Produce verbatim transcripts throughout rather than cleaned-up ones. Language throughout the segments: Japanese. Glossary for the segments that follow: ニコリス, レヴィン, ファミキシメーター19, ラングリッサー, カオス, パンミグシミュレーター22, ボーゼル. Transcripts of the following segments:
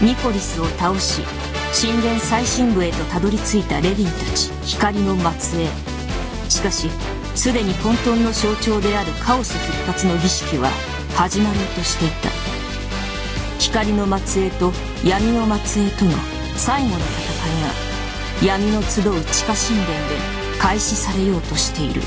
ニコリスを倒し神殿最深部へとたどり着いたレヴィンたち光の末裔。しかしすでに混沌の象徴であるカオス復活の儀式は始まろうとしていた。光の末裔と闇の末裔との最後の戦いが闇の集う地下神殿で開始されようとしている。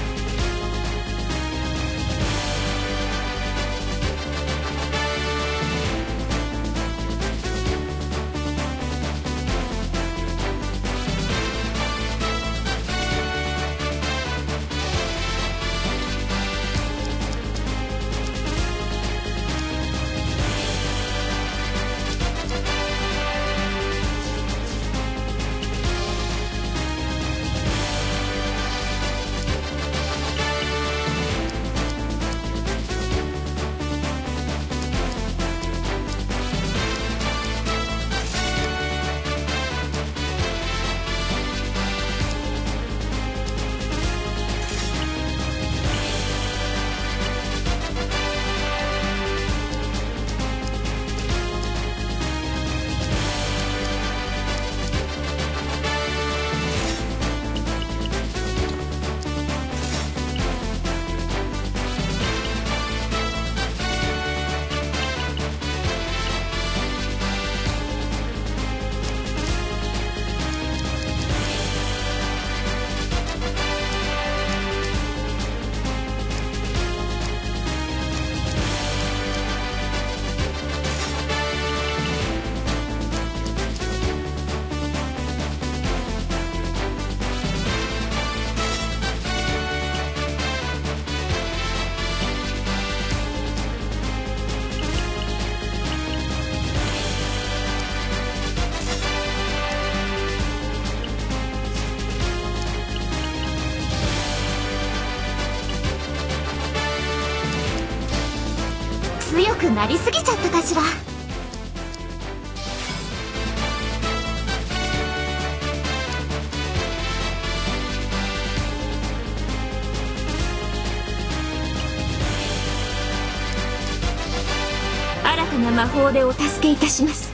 強くなりすぎちゃったかしら。新たな魔法でお助けいたします。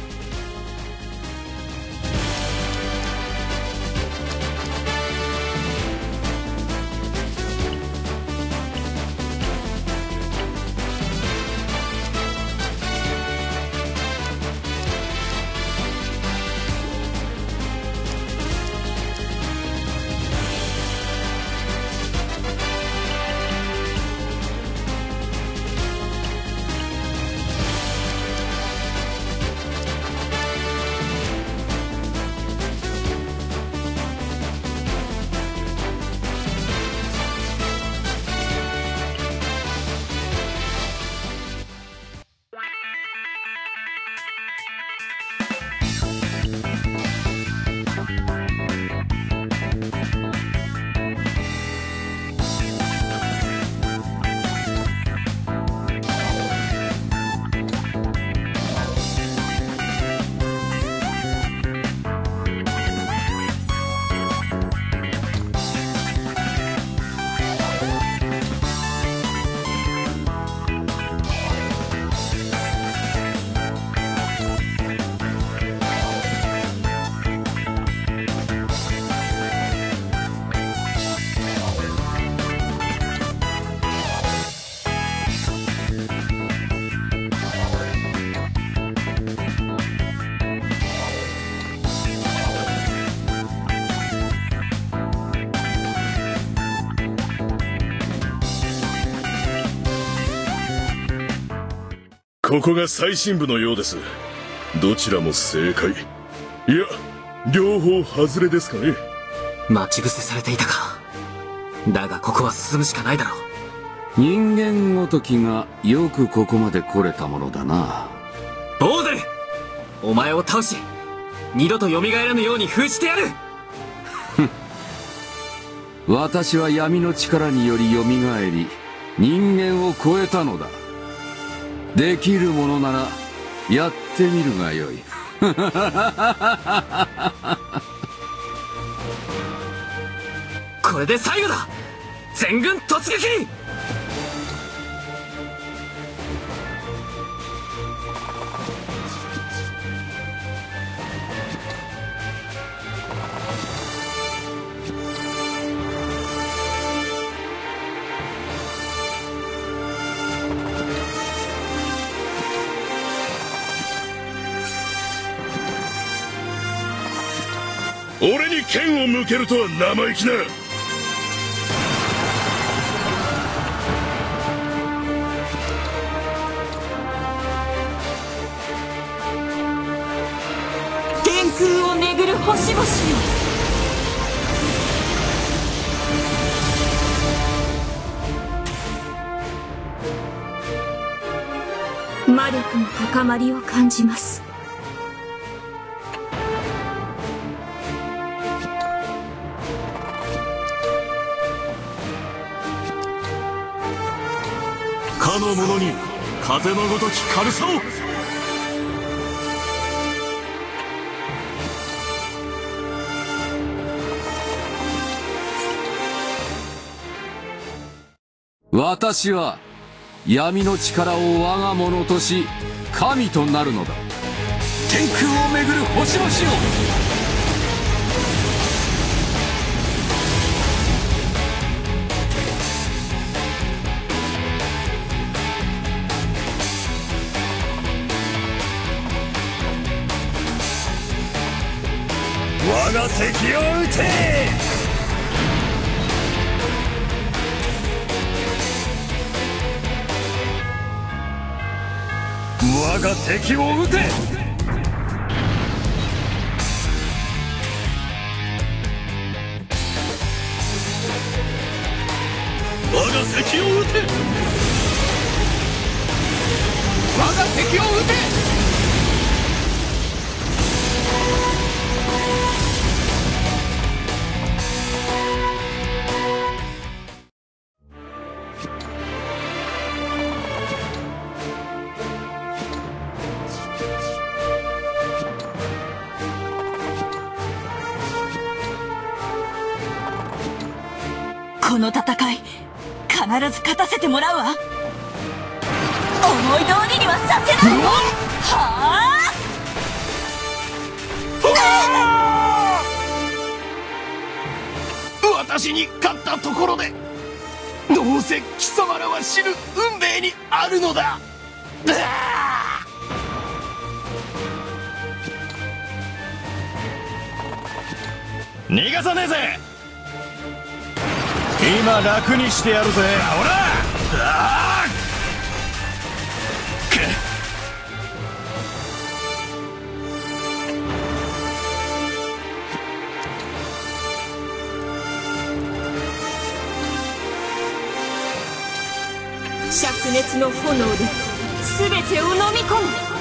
ここが最深部のようです。どちらも正解。いや、両方外れですかね。待ち伏せされていたか。だがここは進むしかないだろう。人間ごときがよくここまで来れたものだな。ボーゼル！お前を倒し、二度と蘇らぬように封じてやる！私は闇の力により蘇り、人間を超えたのだ。できるものならやってみるがよい。これで最後だ。全軍突撃！俺に剣を向けるとは生意気な。天空を巡る星々よ、魔力の高まりを感じます。かの者に風のごとき軽さを。私は闇の力を我が物とし神となるのだ。天空をめぐる星々よ、我が敵を討て。我が敵を撃て。我が敵を撃て。我が敵を撃て。この戦い必ず勝たせてもらうわ。思い通りにはさせないわ。はあ、私に勝ったところでどうせ貴様らは死ぬ運命にあるのだ。逃がさねえぜ。今楽にしてやるぜ。ほら、あーくっ。灼熱の炎で全てを飲み込む。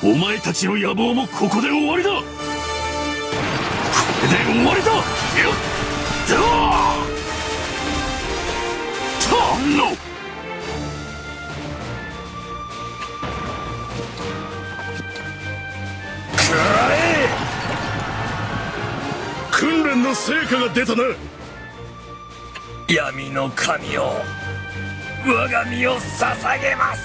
お前たちの野望もここで終わりだ。これで終わりだ。よっどーたの。訓練の成果が出たな。闇の神を我が身を捧げます。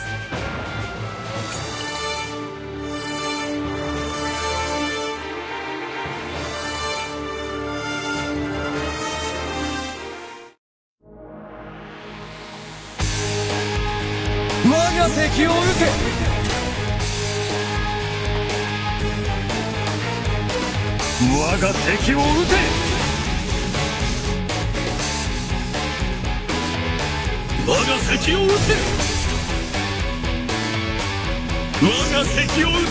我が敵を撃て。我が敵を撃て。我が敵を撃て。我が敵を撃て。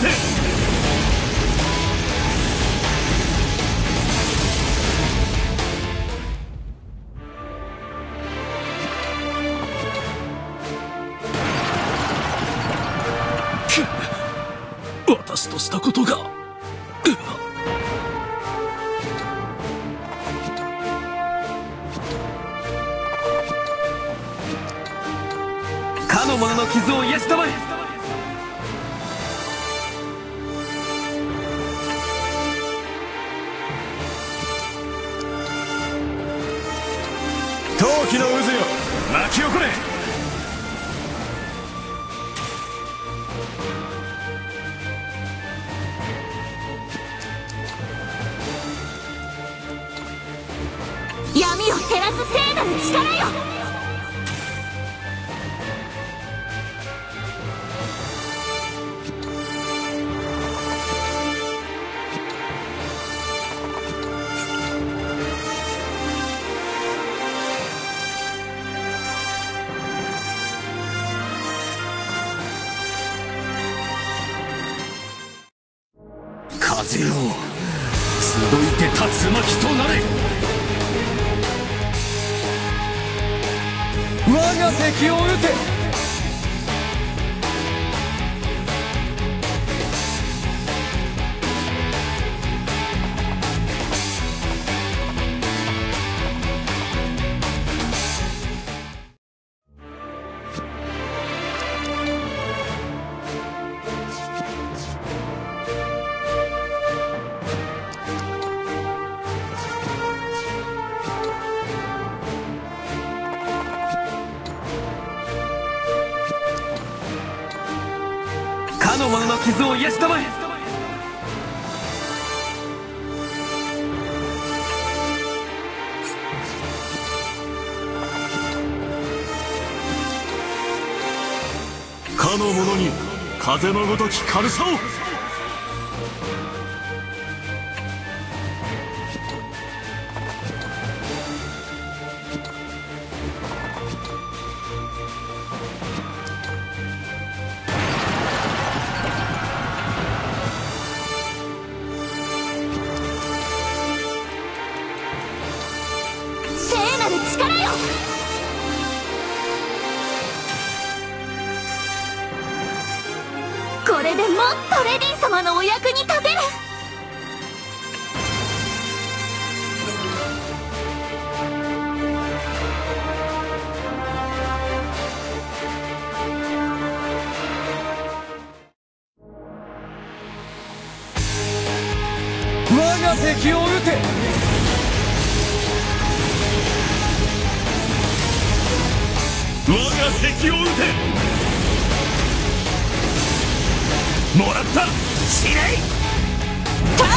くっ、私としたことが。魔の者の傷を癒し止まれ。闘気の渦よ、巻き起これ。照らす聖なる力よ。風よ、集いて竜巻となれ。我が敵を撃て。魔の者の傷を癒し止まえ。かの者に風のごとき軽さを。これでもっとレディ様のお役に立てる。我が敵を討て。我が敵を撃て。もらった。しないたは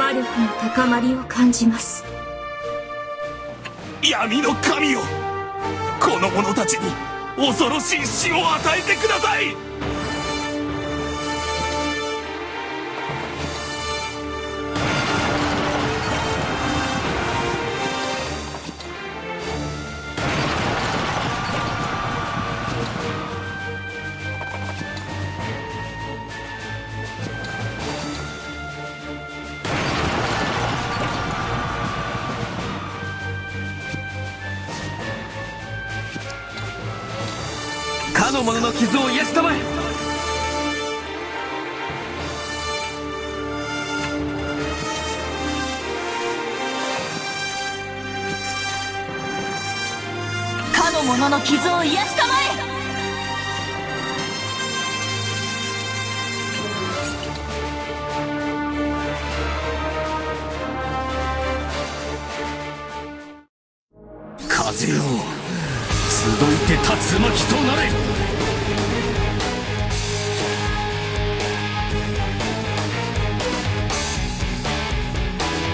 魔力の高まりを感じます。闇の神よ、この者たちに恐ろしい死を与えてください。魔の者の傷を癒し止まえ。かの者の傷を癒し止まえ。風よ、集いて竜巻となれ。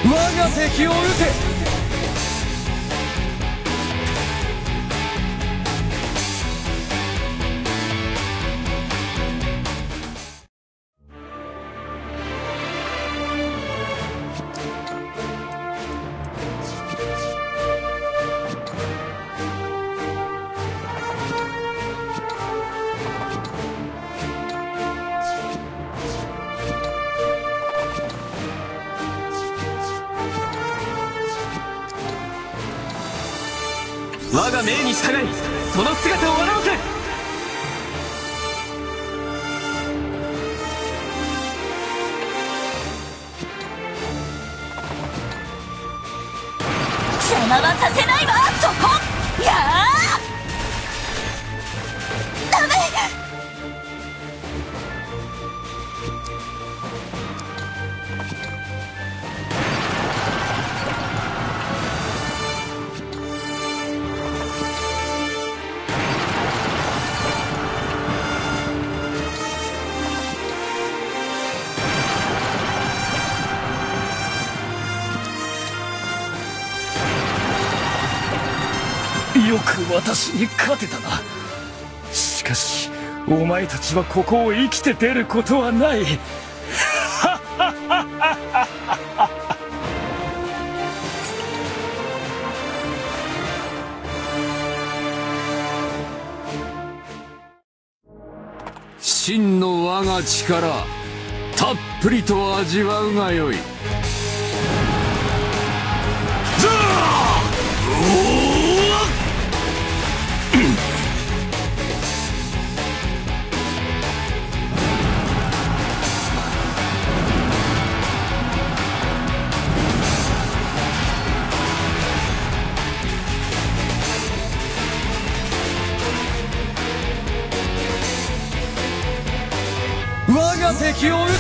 我が敵を撃て。我が命に従いその姿を現せ。邪魔はさせないわ。そこやーダメ。よく私に勝てたな。しかしお前たちはここを生きて出ることはない。ハッハッハッハッハッハッ。真の我が力たっぷりと味わうがよい。我が敵を撃て。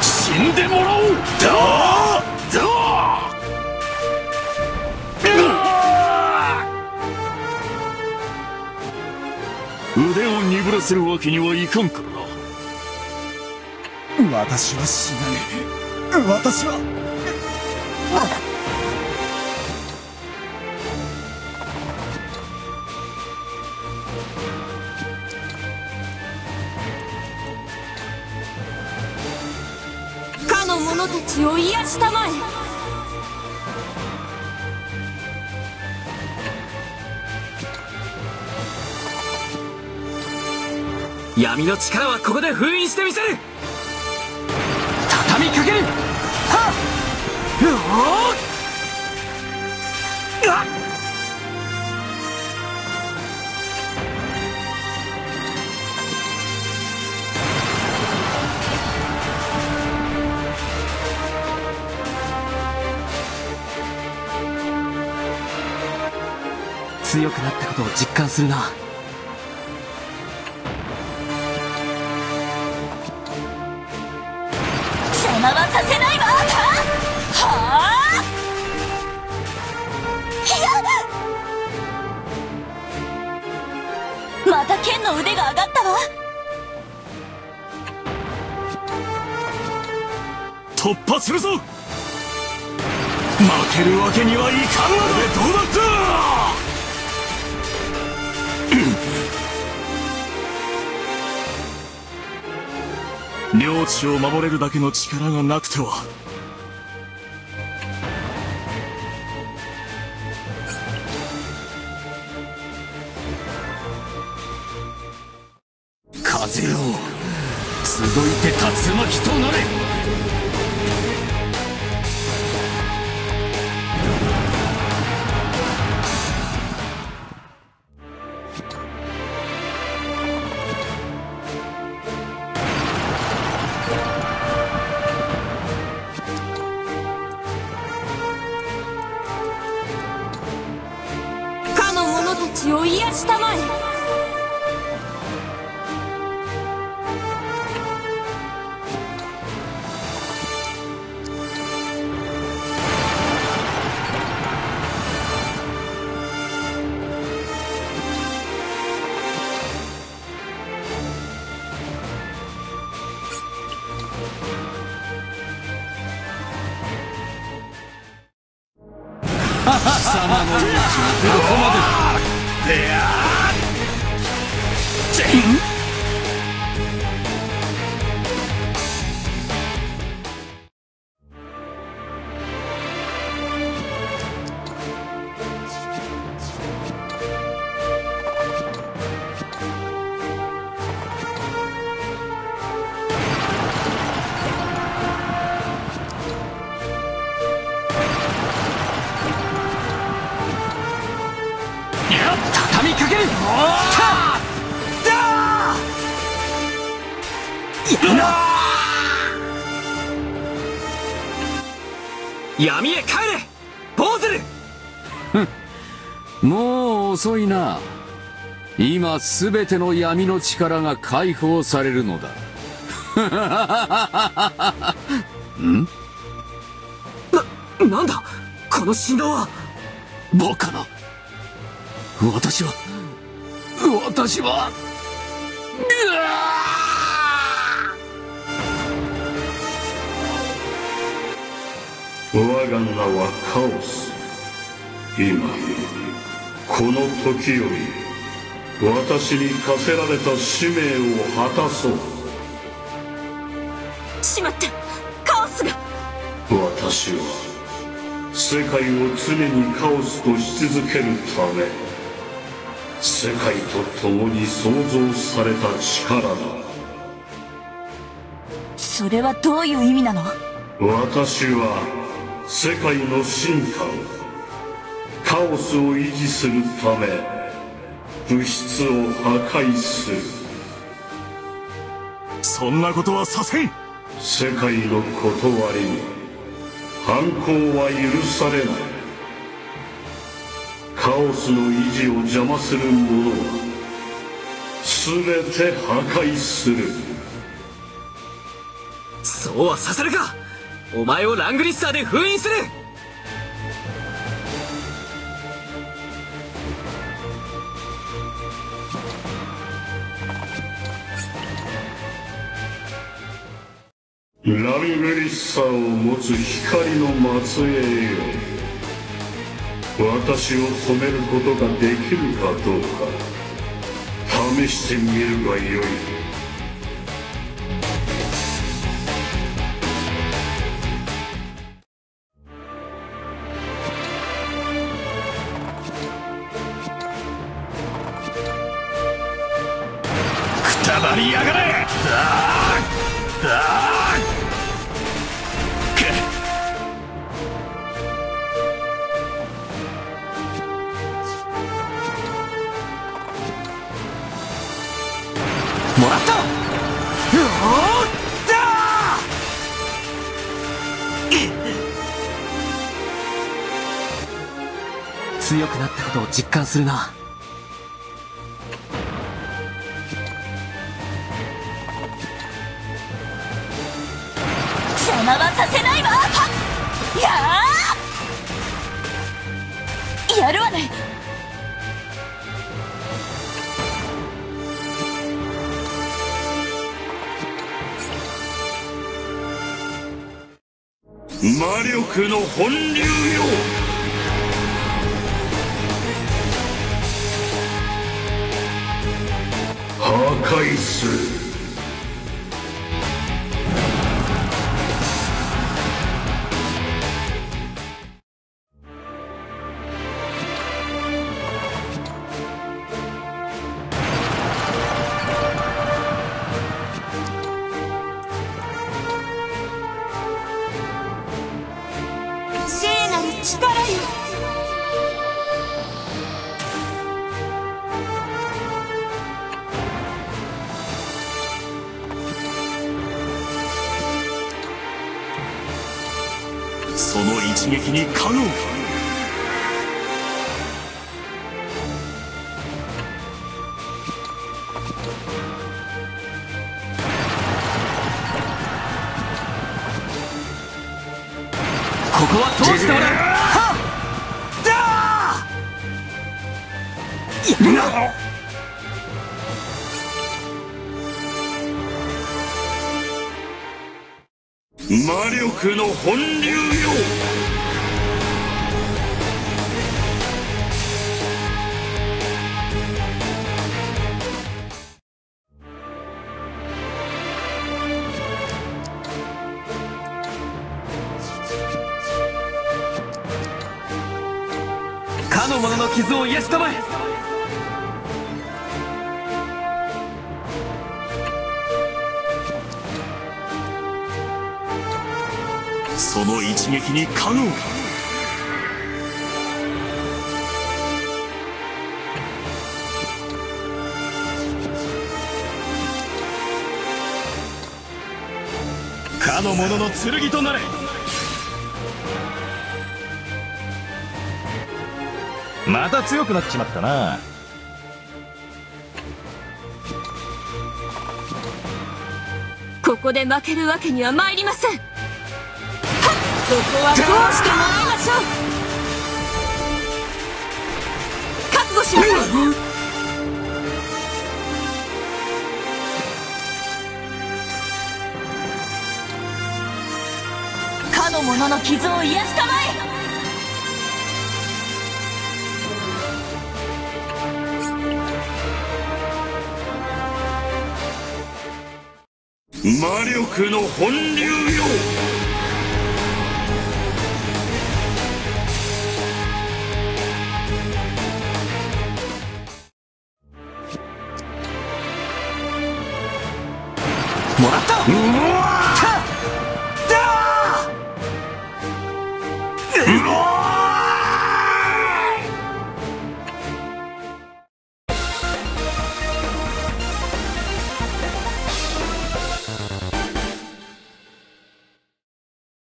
死んでもらおう。だーだー。腕を鈍らせるわけにはいかんからな。私は死なねえ。私はかの者たちを癒したまえ。闇の力はここで封印してみせる。畳みかける。はっうおーっ。強くなったことを実感するな。邪魔はさせないわ。はあいや、また剣の腕が上がったわ。突破するぞ。負けるわけにはいかんな。どうだった。領地を守れるだけの力がなくては。風よ、集いて竜巻となれ。血を癒したまえ。貴様の命はどこまでだ。いやー闇へ帰れボーゼル。ふん、もう遅いな。今すべての闇の力が解放されるのだ。ん？な、なんだこの振動は。バカな。私は、私は、うわぁ！我が名はカオス。今、この時より、私に課せられた使命を果たそう。しまった、カオスが。私は、世界を常にカオスとし続けるため、世界と共に創造された力だ。それはどういう意味なの？私は世界の進化を、カオスを維持するため物質を破壊する。そんなことはさせん。世界の断りに反抗は許されない。カオスの維持を邪魔する者は全て破壊する。そうはさせるか。お前をラングリスターで封印する。ラングリッサーを持つ光の末裔よ、私を止めることができるかどうか試してみるがよい。強くなったことを実感するな。邪魔はさせないわ。やーやるわね。魔力の本流よ。破壊する。聖なる力よ。その一撃に可能か。ここは通しておらん。はっだーやな。魔力の本流よ、かの者の傷を癒し止め。その一撃に可能か。かの者の剣となれ。また強くなっちまったな。ここで負けるわけには参りません。はっ、ここは通してもらいましょう。覚悟しなさい。者の傷を癒やしたまえ。魔力の本流よ。もらった。うわ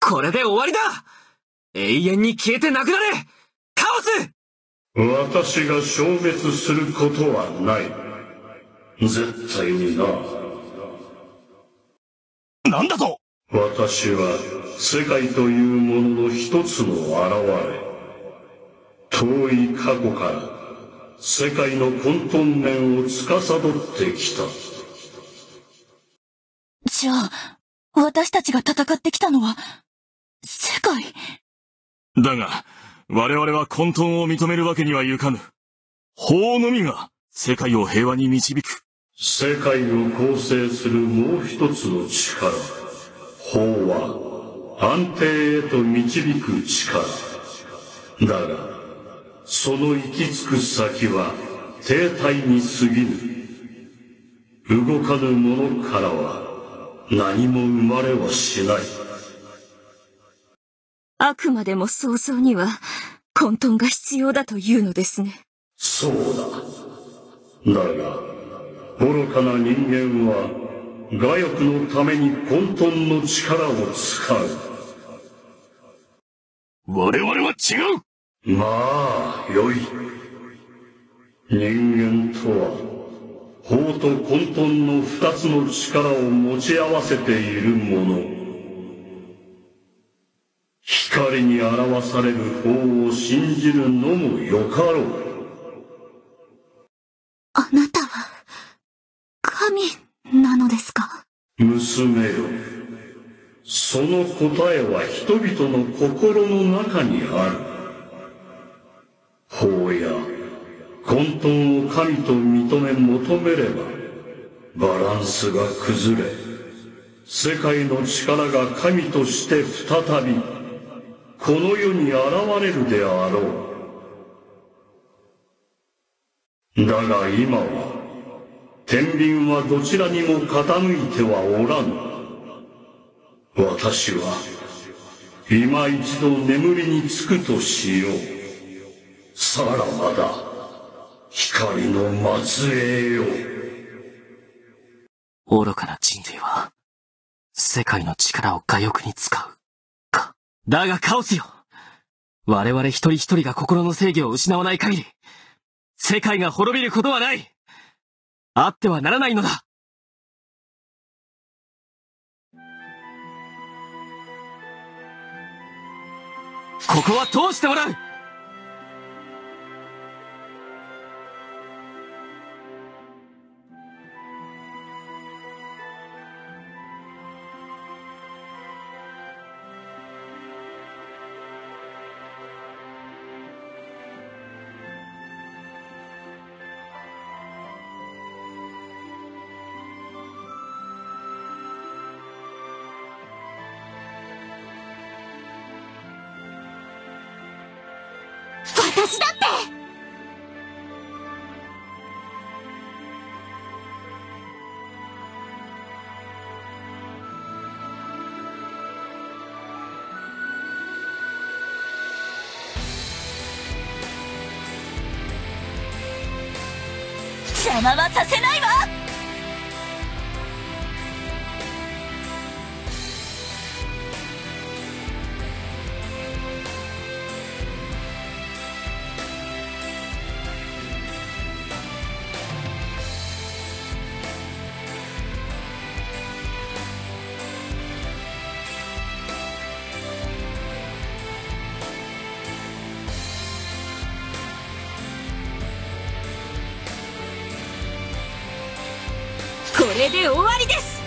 これで終わりだ。永遠に消えてなくなれ、カオス。私が消滅することはない。絶対にな。なんだと。私は世界というものの一つの現れ。遠い過去から世界の混沌面を司ってきた。じゃあ私たちが戦ってきたのは世界だが、我々は混沌を認めるわけにはいかぬ。法のみが世界を平和に導く。世界を構成するもう一つの力、法は安定へと導く力だが、その行き着く先は停滞に過ぎぬ。動かぬものからは何も生まれはしない。あくまでも想像には混沌が必要だというのですね。そうだ。だが愚かな人間は我欲のために混沌の力を使う。我々は違う。まあよい。人間とは法と混沌の二つの力を持ち合わせているもの。光に表される法を信じるのもよかろう。あなたは神なのですか？娘よ、その答えは人々の心の中にある。法や混沌を神と認め求めれば、バランスが崩れ、世界の力が神として再びこの世に現れるであろう。だが今は天秤はどちらにも傾いてはおらぬ。私は今一度眠りにつくとしよう。さらばだ、光の末裔よ。愚かな人類は世界の力を我欲に使う。だがカオスよ、我々一人一人が心の制御を失わない限り、世界が滅びることはない。あってはならないのだ。ここは通してもらう。私だって邪魔はさせないわ。れで終わりです。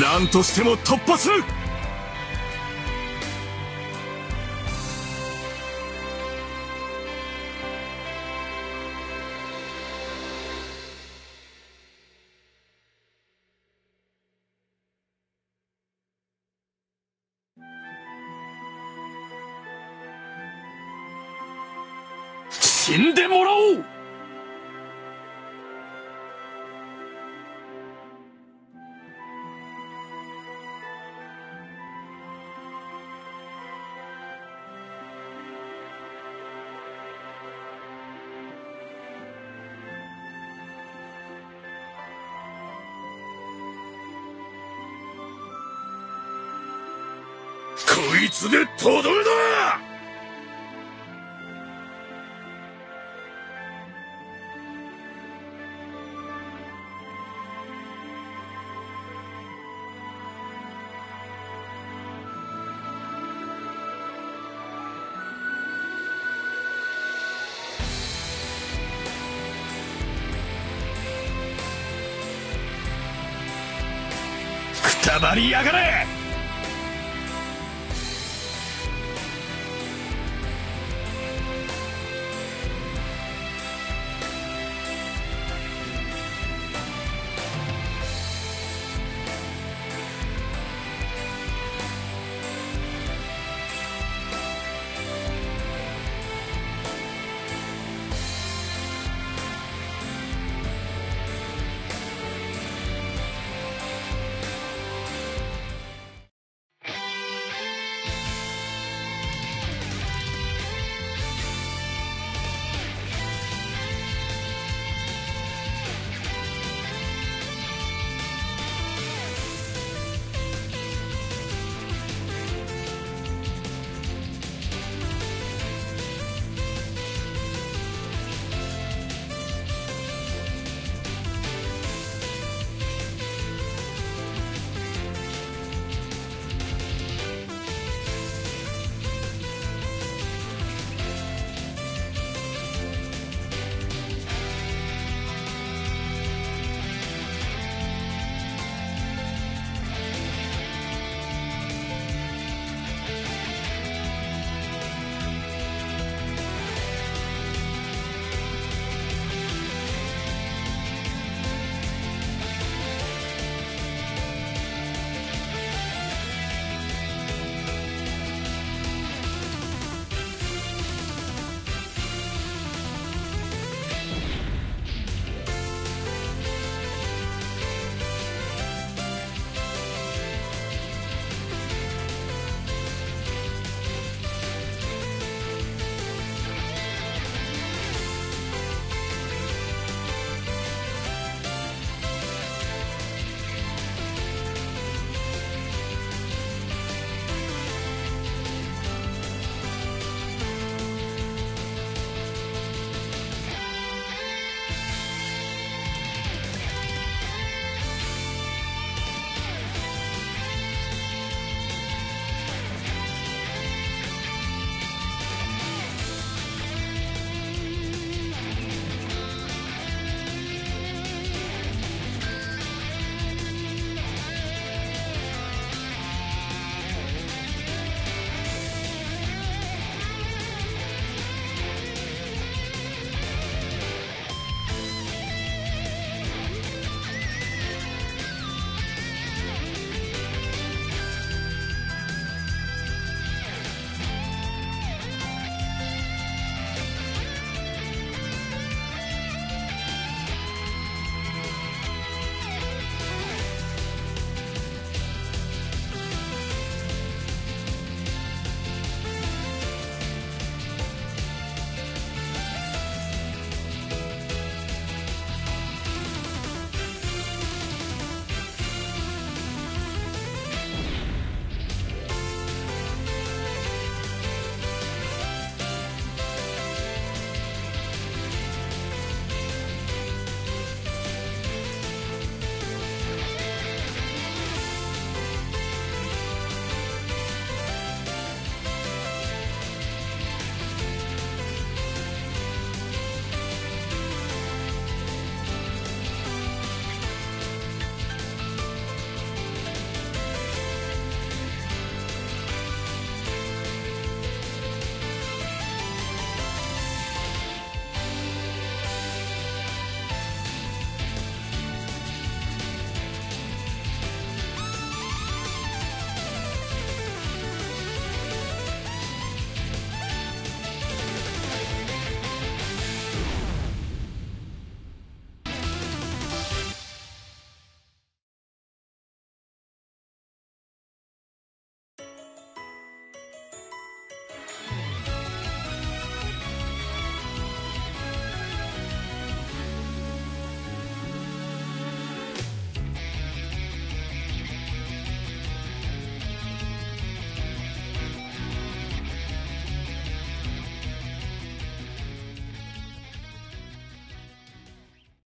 何としても突破する。死んでもらおう。こいつでとどめだ。くたばりやがれ。